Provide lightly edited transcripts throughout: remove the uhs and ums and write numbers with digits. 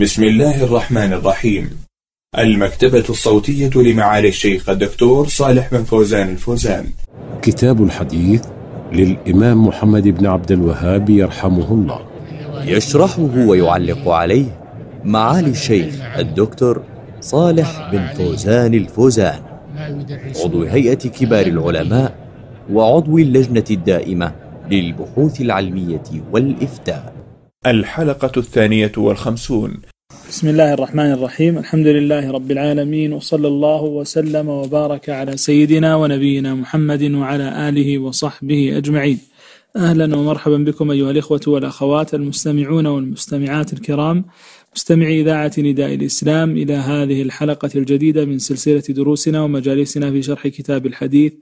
بسم الله الرحمن الرحيم. المكتبة الصوتية لمعالي الشيخ الدكتور صالح بن فوزان الفوزان. كتاب الحديث للإمام محمد بن عبد الوهاب يرحمه الله، يشرحه ويعلق عليه معالي الشيخ الدكتور صالح بن فوزان الفوزان، عضو هيئة كبار العلماء وعضو اللجنة الدائمة للبحوث العلمية والإفتاء. الحلقة 52. بسم الله الرحمن الرحيم. الحمد لله رب العالمين، وصلى الله وسلم وبارك على سيدنا ونبينا محمد وعلى آله وصحبه أجمعين. أهلا ومرحبا بكم أيها الإخوة والأخوات المستمعون والمستمعات الكرام، مستمعي إذاعة نداء الإسلام، إلى هذه الحلقة الجديدة من سلسلة دروسنا ومجالسنا في شرح كتاب الحديث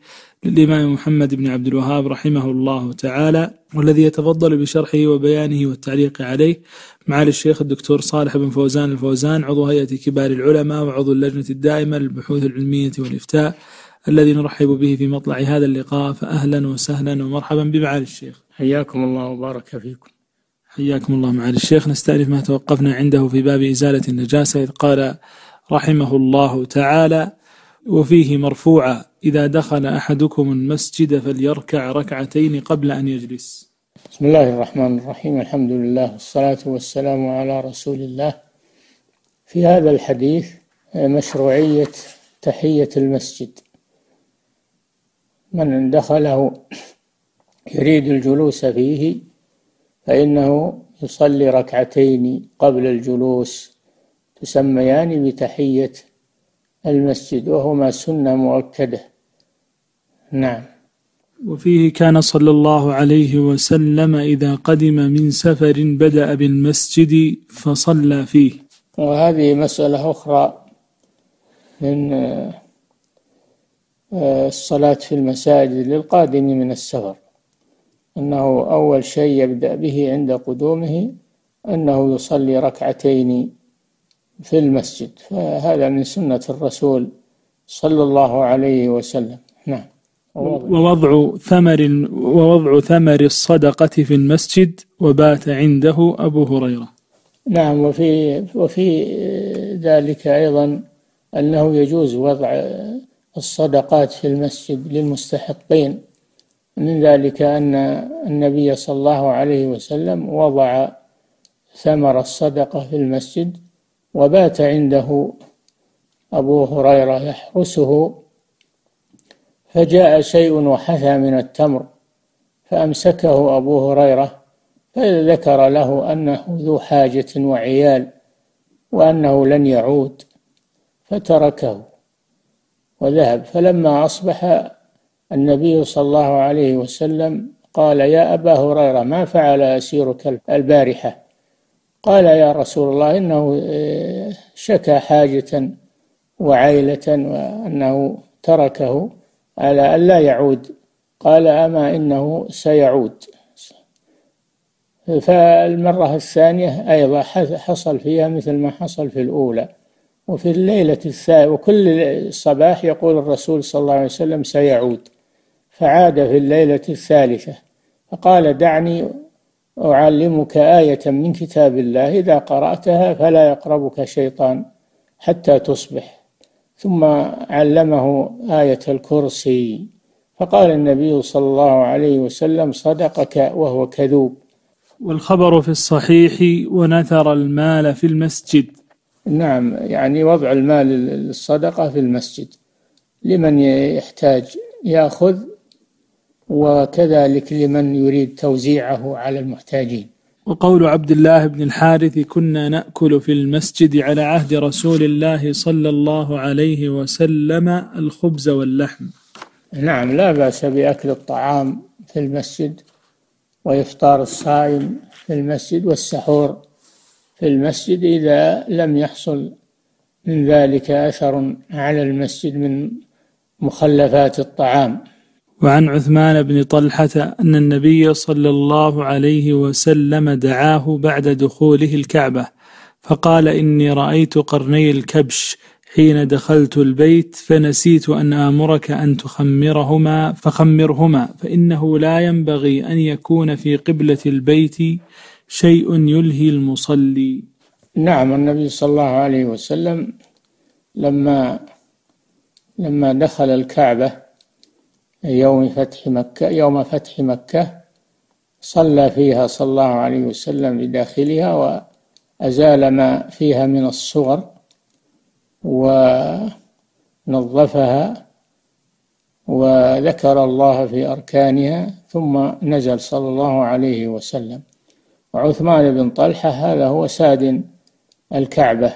للإمام محمد بن عبد الوهاب رحمه الله تعالى، والذي يتفضل بشرحه وبيانه والتعليق عليه معالي الشيخ الدكتور صالح بن فوزان الفوزان، عضو هيئة كبار العلماء وعضو اللجنة الدائمة للبحوث العلمية والإفتاء، الذي نرحب به في مطلع هذا اللقاء. فأهلا وسهلا ومرحبا بمعالي الشيخ، حياكم الله وبارك فيكم. حياكم الله معالي الشيخ. نستأنف ما توقفنا عنده في باب إزالة النجاسة، إذ قال رحمه الله تعالى: وفيه مرفوعة: إذا دخل أحدكم المسجد فليركع ركعتين قبل أن يجلس. بسم الله الرحمن الرحيم. الحمد لله والصلاة والسلام على رسول الله. في هذا الحديث مشروعية تحية المسجد، من دخله يريد الجلوس فيه فإنه يصلي ركعتين قبل الجلوس تسميان بتحية المسجد، وهما سنة مؤكدة. نعم. وفيه: كان صلى الله عليه وسلم إذا قدم من سفر بدأ بالمسجد فصلى فيه. وهذه مسألة أخرى من الصلاة في المساجد للقادم من السفر، أنه أول شيء يبدأ به عند قدومه أنه يصلي ركعتين في المسجد، فهذا من سنة الرسول صلى الله عليه وسلم. نعم. ووضع ثمر الصدقة في المسجد، وبات عنده أبو هريرة. نعم. وفي ذلك أيضا أنه يجوز وضع الصدقات في المسجد للمستحقين، من ذلك أن النبي صلى الله عليه وسلم وضع ثمر الصدقة في المسجد، وبات عنده أبو هريرة يحرسه، فجاء شيء وحثى من التمر فأمسكه أبو هريرة، فذكر له أنه ذو حاجة وعيال وأنه لن يعود، فتركه وذهب. فلما أصبح النبي صلى الله عليه وسلم قال: يا أبا هريرة، ما فعل أسيرك البارحة؟ قال: يا رسول الله، إنه شكى حاجة وعيلة وأنه تركه على ألا يعود. قال: أما إنه سيعود. فالمرة الثانية أيضا حصل فيها مثل ما حصل في الأولى. وفي الليلة الثانية، وكل صباح يقول الرسول صلى الله عليه وسلم: سيعود. فعاد في الليلة الثالثة، فقال: دعني أعلمك آية من كتاب الله، إذا قرأتها فلا يقربك شيطان حتى تصبح. ثم علمه آية الكرسي، فقال النبي صلى الله عليه وسلم: صدقك وهو كذوب. والخبر في الصحيح: ونثر المال في المسجد. نعم، يعني وضع المال الصدقة في المسجد لمن يحتاج يأخذ، وكذلك لمن يريد توزيعه على المحتاجين. وقول عبد الله بن الحارث: كنا نأكل في المسجد على عهد رسول الله صلى الله عليه وسلم الخبز واللحم. نعم، لا بأس بأكل الطعام في المسجد، ويفطر الصائم في المسجد، والسحور في المسجد، إذا لم يحصل من ذلك أثر على المسجد من مخلفات الطعام. وعن عثمان بن طلحة أن النبي صلى الله عليه وسلم دعاه بعد دخوله الكعبة، فقال: إني رأيت قرني الكبش حين دخلت البيت، فنسيت أن آمرك أن تخمرهما، فخمرهما، فإنه لا ينبغي أن يكون في قبلة البيت شيء يلهي المصلي. نعم، النبي صلى الله عليه وسلم لما دخل الكعبة يوم فتح مكة صلى فيها صلى الله عليه وسلم بداخلها وأزال ما فيها من الصغر ونظفها وذكر الله في أركانها، ثم نزل صلى الله عليه وسلم. وعثمان بن طلحة هذا هو سادن الكعبة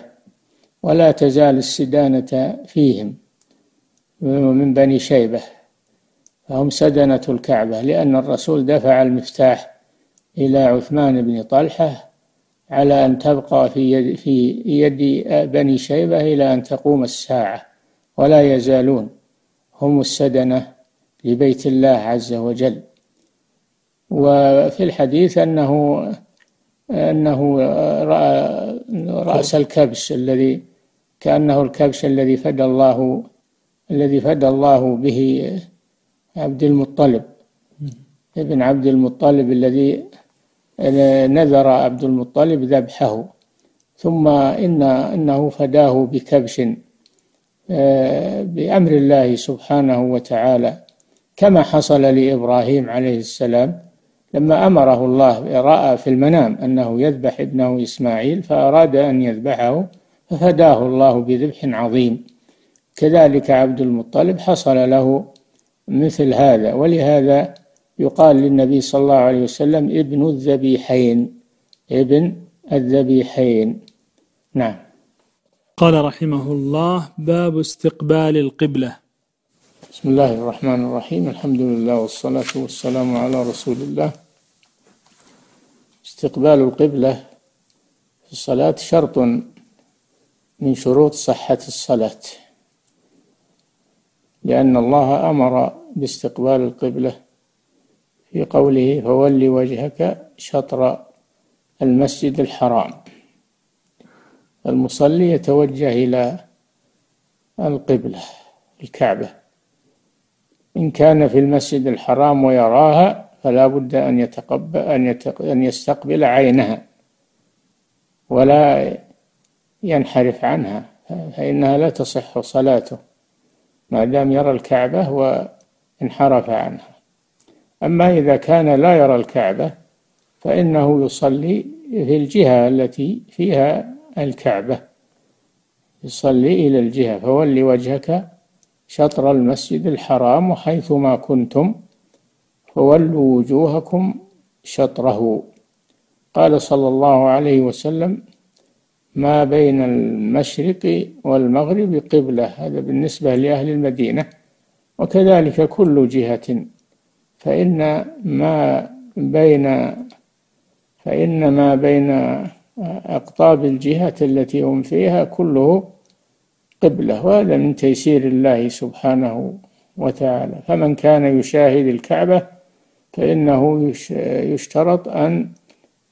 ولا تزال السدانة فيهم من بني شيبة، فهم سدنة الكعبة، لأن الرسول دفع المفتاح إلى عثمان بن طلحة على أن تبقى في يد بني شيبة إلى أن تقوم الساعة، ولا يزالون هم السدنة لبيت الله عز وجل. وفي الحديث أنه رأى رأس الكبش الذي كأنه الكبش الذي فدى الله به ابن عبد المطلب الذي نذر عبد المطلب ذبحه، ثم إنه فداه بكبش بأمر الله سبحانه وتعالى، كما حصل لإبراهيم عليه السلام لما أمره الله، رأى في المنام أنه يذبح ابنه إسماعيل فأراد أن يذبحه ففداه الله بذبح عظيم. كذلك عبد المطلب حصل له مثل هذا، ولهذا يقال للنبي صلى الله عليه وسلم ابن الذبيحين. نعم. قال رحمه الله: باب استقبال القبلة. بسم الله الرحمن الرحيم، الحمد لله والصلاة والسلام على رسول الله. استقبال القبلة في الصلاة شرط من شروط صحة الصلاة، لأن الله أمر باستقبال القبلة في قوله: فولي وجهك شطر المسجد الحرام. المصلي يتوجه إلى القبلة الكعبة، إن كان في المسجد الحرام ويراها فلا بد أن يستقبل عينها ولا ينحرف عنها، فإنها لا تصح صلاته ما دام يرى الكعبة وانحرف عنها. أما إذا كان لا يرى الكعبة فإنه يصلي في الجهة التي فيها الكعبة، يصلي إلى الجهة. فولي وجهك شطر المسجد الحرام حيثما كنتم فولوا وجوهكم شطره. قال صلى الله عليه وسلم: ما بين المشرق والمغرب قبلة. هذا بالنسبة لأهل المدينة، وكذلك كل جهة، فإن ما بين أقطاب الجهة التي هم فيها كله قبلة، وهذا من تيسير الله سبحانه وتعالى. فمن كان يشاهد الكعبة فإنه يشترط أن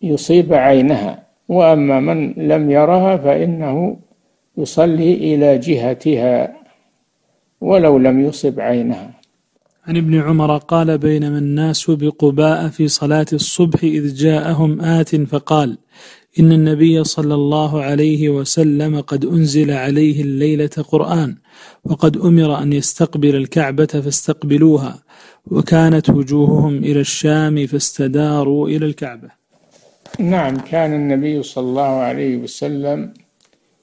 يصيب عينها، وأما من لم يرها فإنه يصلي إلى جهتها ولو لم يصب عينها. عن ابن عمر قال: بينما الناس بقباء في صلاة الصبح إذ جاءهم آت فقال: إن النبي صلى الله عليه وسلم قد أنزل عليه الليلة قرآن، وقد أمر أن يستقبل الكعبة فاستقبلوها، وكانت وجوههم إلى الشام فاستداروا إلى الكعبة. نعم، كان النبي صلى الله عليه وسلم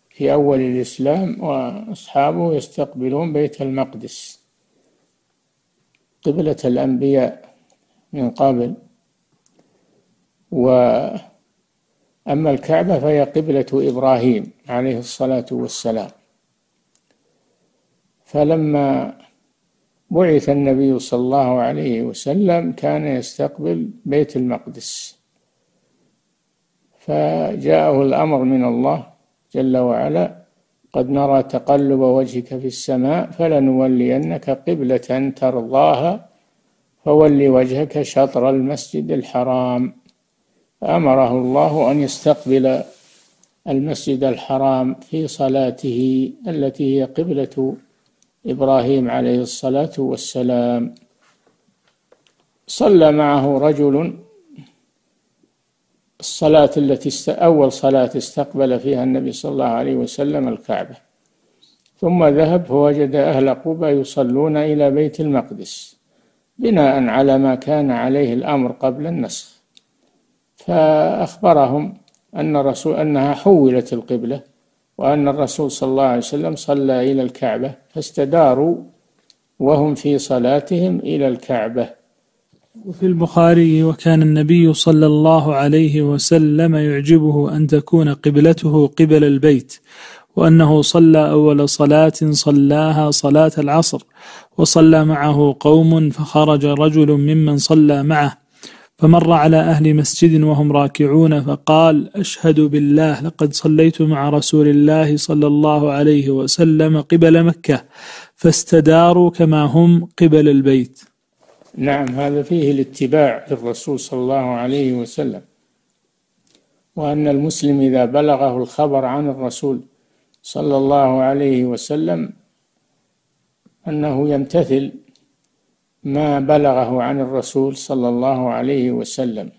في أول الإسلام وأصحابه يستقبلون بيت المقدس قبلة الأنبياء من قبل، أما الكعبة فهي قبلة إبراهيم عليه الصلاة والسلام. فلما بعث النبي صلى الله عليه وسلم كان يستقبل بيت المقدس، فجاءه الأمر من الله جل وعلا: قد نرى تقلب وجهك في السماء فلنولينك قبلة ترضاها فولي وجهك شطر المسجد الحرام. فأمره الله أن يستقبل المسجد الحرام في صلاته التي هي قبلة إبراهيم عليه الصلاة والسلام. صلى معه رجل الصلاة التي أول صلاة استقبل فيها النبي صلى الله عليه وسلم الكعبة، ثم ذهب فوجد أهل قباء يصلون إلى بيت المقدس بناء على ما كان عليه الأمر قبل النسخ، فأخبرهم أنها حولت القبلة وأن الرسول صلى الله عليه وسلم صلى إلى الكعبة، فاستداروا وهم في صلاتهم إلى الكعبة. وفي البخاري: وكان النبي صلى الله عليه وسلم يعجبه أن تكون قبلته قبل البيت، وأنه صلى أول صلاة صلاها صلاة العصر، وصلى معه قوم فخرج رجل ممن صلى معه فمر على أهل مسجد وهم راكعون فقال: أشهد بالله لقد صليت مع رسول الله صلى الله عليه وسلم قبل مكة، فاستداروا كما هم قبل البيت. نعم، هذا فيه الاتباع للرسول صلى الله عليه وسلم، وأن المسلم إذا بلغه الخبر عن الرسول صلى الله عليه وسلم أنه يمتثل ما بلغه عن الرسول صلى الله عليه وسلم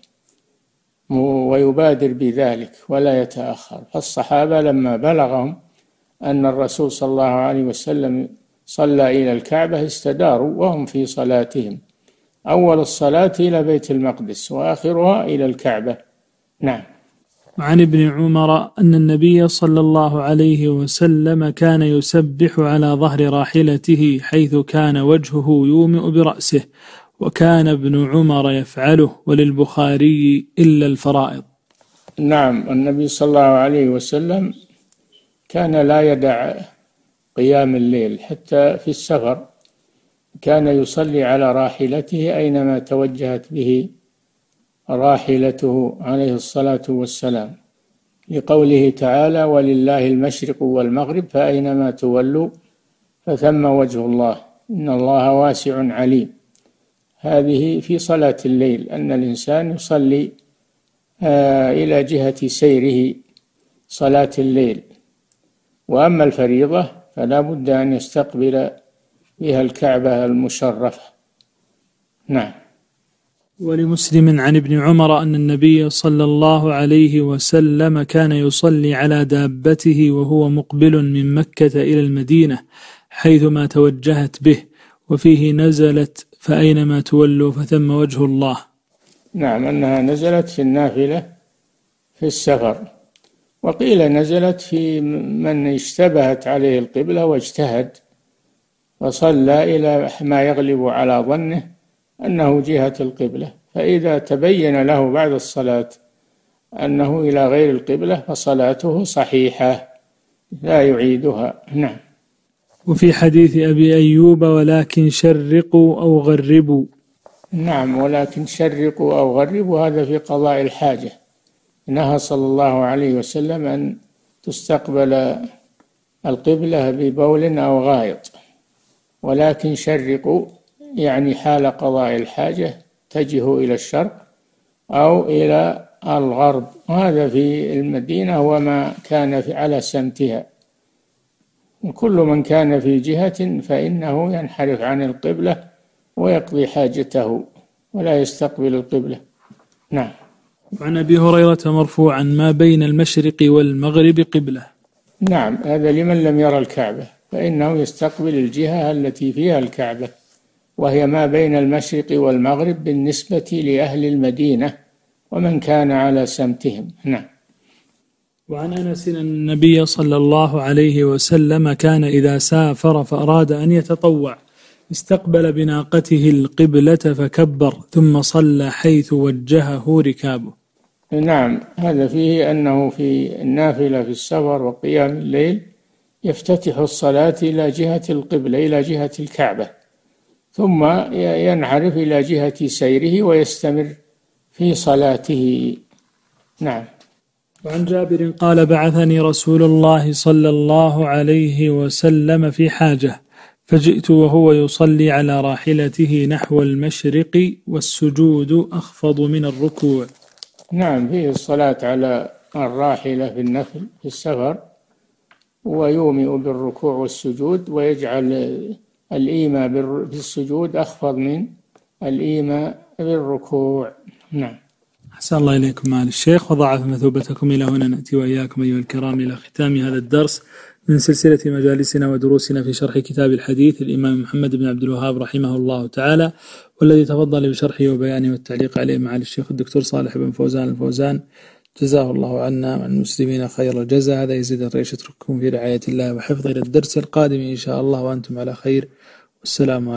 ويبادر بذلك ولا يتأخر. فالصحابة لما بلغهم أن الرسول صلى الله عليه وسلم صلى إلى الكعبة استداروا وهم في صلاتهم، أول الصلاة إلى بيت المقدس وآخرها إلى الكعبة. نعم. عن ابن عمر أن النبي صلى الله عليه وسلم كان يسبح على ظهر راحلته حيث كان وجهه يومئ برأسه، وكان ابن عمر يفعله، وللبخاري إلا الفرائض. نعم، النبي صلى الله عليه وسلم كان لا يدع قيام الليل حتى في السفر، كان يصلي على راحلته أينما توجهت به راحلته عليه الصلاة والسلام، لقوله تعالى: ولله المشرق والمغرب فأينما تولوا فثم وجه الله إن الله واسع عليم. هذه في صلاة الليل، أن الإنسان يصلي إلى جهة سيره صلاة الليل. وأما الفريضة فلا بد أن يستقبل بها الكعبة المشرفة. نعم. ولمسلم عن ابن عمر أن النبي صلى الله عليه وسلم كان يصلي على دابته وهو مقبل من مكة إلى المدينة حيثما توجهت به، وفيه نزلت فأينما تولوا فثم وجه الله. نعم، أنها نزلت في النافلة في السفر، وقيل نزلت في من اشتبهت عليه القبلة واجتهد وصلى إلى ما يغلب على ظنه أنه جهة القبلة، فإذا تبين له بعد الصلاة أنه إلى غير القبلة فصلاته صحيحة لا يعيدها. نعم. وفي حديث أبي أيوب: ولكن شرقوا أو غربوا. نعم، ولكن شرقوا أو غربوا، هذا في قضاء الحاجة، نهى صلى الله عليه وسلم أن تستقبل القبلة ببول أو غائط. ولكن شرقوا يعني حال قضاء الحاجة تجه إلى الشرق أو إلى الغرب، وهذا في المدينة وما كان على سمتها، وكل من كان في جهة فإنه ينحرف عن القبلة ويقضي حاجته ولا يستقبل القبلة. نعم. وعن أبي هريرة مرفوعا: ما بين المشرق والمغرب قبلة. نعم، هذا لمن لم يرى الكعبة، فإنه يستقبل الجهة التي فيها الكعبة، وهي ما بين المشرق والمغرب بالنسبة لأهل المدينة ومن كان على سمتهم. نعم. وعن أنس أن النبي صلى الله عليه وسلم كان إذا سافر فأراد أن يتطوع استقبل بناقته القبلة فكبر ثم صلى حيث وجهه ركابه. نعم، هذا فيه أنه في النافلة في السفر وقيام الليل يفتتح الصلاة إلى جهة القبلة إلى جهة الكعبة، ثم ينحرف إلى جهة سيره ويستمر في صلاته. نعم. وعن جابر قال: بعثني رسول الله صلى الله عليه وسلم في حاجة، فجئت وهو يصلي على راحلته نحو المشرق، والسجود أخفض من الركوع. نعم، فيه الصلاة على الراحلة في النفل في السفر، ويومئ بالركوع والسجود، ويجعل الإيماء بالسجود أخفض من الإيماء بالركوع. نعم. أحسن الله إليكم معالي الشيخ وضاعف مثوبتكم. إلى هنا نأتي وإياكم أيها الكرام إلى ختام هذا الدرس من سلسلة مجالسنا ودروسنا في شرح كتاب الحديث الإمام محمد بن عبد الوهاب رحمه الله تعالى، والذي تفضل بشرحه وبيانه والتعليق عليه معالي الشيخ الدكتور صالح بن فوزان الفوزان، جزاه الله عنا وعن المسلمين خير الجزاء. هذا يزيد الرئيس، اترككم في رعاية الله وحفظه إلى الدرس القادم إن شاء الله وأنتم على خير، والسلام عليكم.